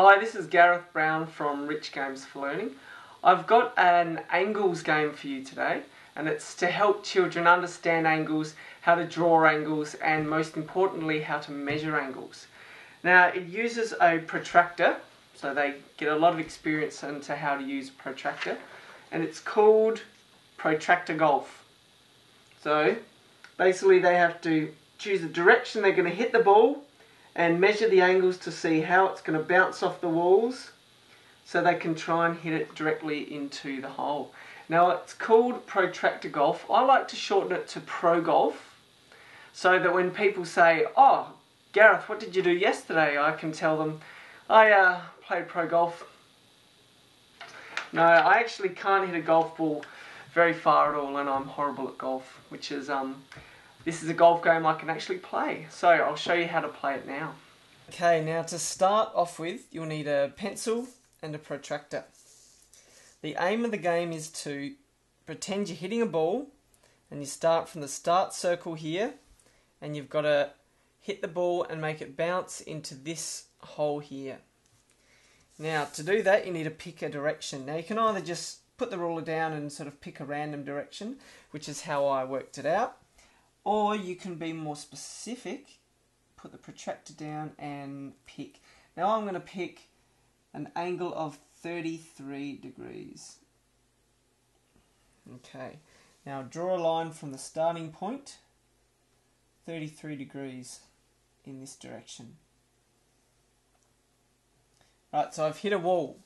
Hi, this is Gareth Brown from Rich Games for Learning. I've got an angles game for you today, and it's to help children understand angles, how to draw angles, and most importantly how to measure angles. Now it uses a protractor, so they get a lot of experience into how to use a protractor, and it's called protractor golf. So basically they have to choose a direction they're going to hit the ball and measure the angles to see how it's going to bounce off the walls, so they can try and hit it directly into the hole. Now it's called protractor golf. I like to shorten it to pro golf, so that when people say, "Oh, Gareth, what did you do yesterday?" I can tell them, "I played pro golf." No, I actually can't hit a golf ball very far at all, and I'm horrible at golf, which is this is a golf game I can actually play, so I'll show you how to play it now. Okay, now to start off with, you'll need a pencil and a protractor. The aim of the game is to pretend you're hitting a ball, and you start from the start circle here, and you've got to hit the ball and make it bounce into this hole here. Now to do that, you need to pick a direction. Now you can either just put the ruler down and sort of pick a random direction, which is how I worked it out. Or you can be more specific, put the protractor down and pick. Now I'm going to pick an angle of 33 degrees. Okay, now draw a line from the starting point, 33 degrees in this direction. Right, so I've hit a wall.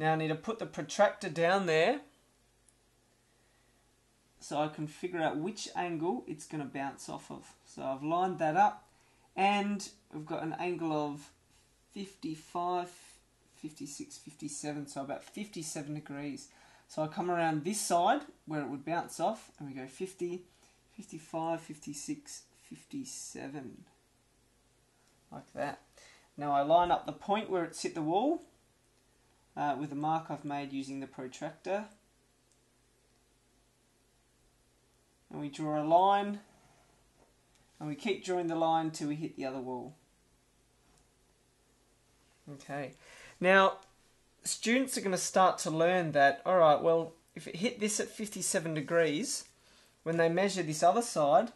Now I need to put the protractor down there, so I can figure out which angle it's going to bounce off of. So I've lined that up, and we've got an angle of 55, 56, 57, so about 57 degrees. So I come around this side where it would bounce off, and we go 50, 55, 56, 57, like that. Now I line up the point where it's hit the wall with a mark I've made using the protractor. And we draw a line, and we keep drawing the line till we hit the other wall. Okay, now students are going to start to learn that, alright, well, if it hit this at 57 degrees, when they measure this other side,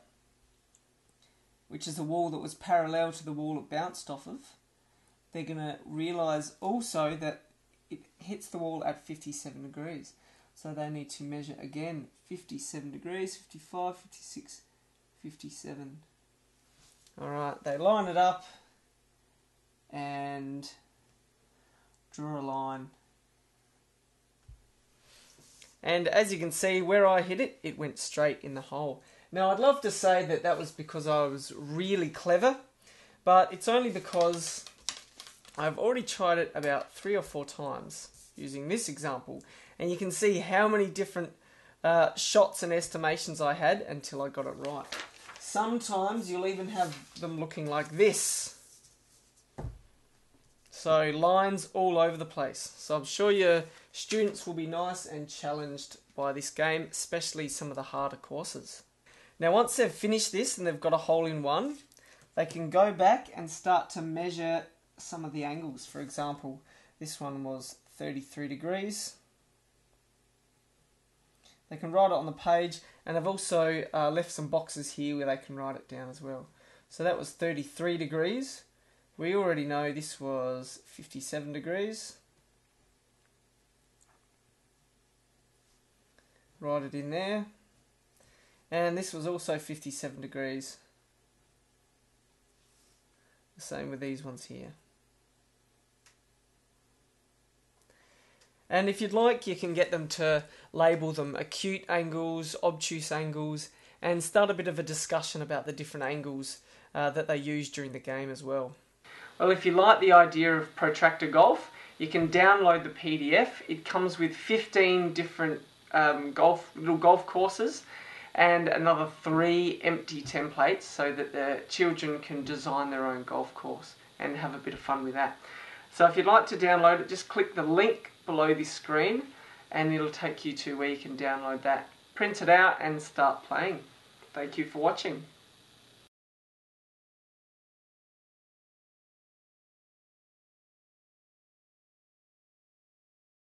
which is a wall that was parallel to the wall it bounced off of, they're going to realise also that it hits the wall at 57 degrees. So they need to measure again, 57 degrees, 55, 56, 57. Alright, they line it up and draw a line. And as you can see, where I hit it, it went straight in the hole. Now I'd love to say that that was because I was really clever, but it's only because I've already tried it about 3 or 4 times using this example, and you can see how many different shots and estimations I had until I got it right. Sometimes you'll even have them looking like this, so lines all over the place. So I'm sure your students will be nice and challenged by this game, especially some of the harder courses. Now once they've finished this and they've got a hole in one, they can go back and start to measure some of the angles. For example, this one was 33 degrees. They can write it on the page, and I've also left some boxes here where they can write it down as well. So that was 33 degrees. We already know this was 57 degrees. Write it in there. And this was also 57 degrees. The same with these ones here. And if you'd like, you can get them to label them acute angles, obtuse angles, and start a bit of a discussion about the different angles that they use during the game as well. Well, if you like the idea of protractor golf, you can download the PDF. It comes with 15 different little golf courses and another 3 empty templates, so that the children can design their own golf course and have a bit of fun with that. So if you'd like to download it, just click the link below this screen and it'll take you to where you can download that, print it out and start playing. Thank you for watching.